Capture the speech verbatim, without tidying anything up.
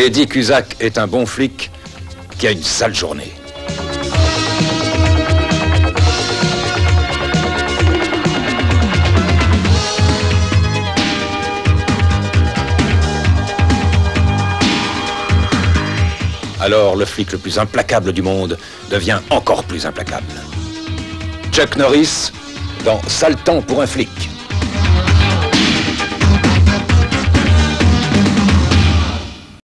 Eddie Cusack est un bon flic qui a une sale journée. Alors le flic le plus implacable du monde devient encore plus implacable. Chuck Norris dans Sale Temps pour un flic.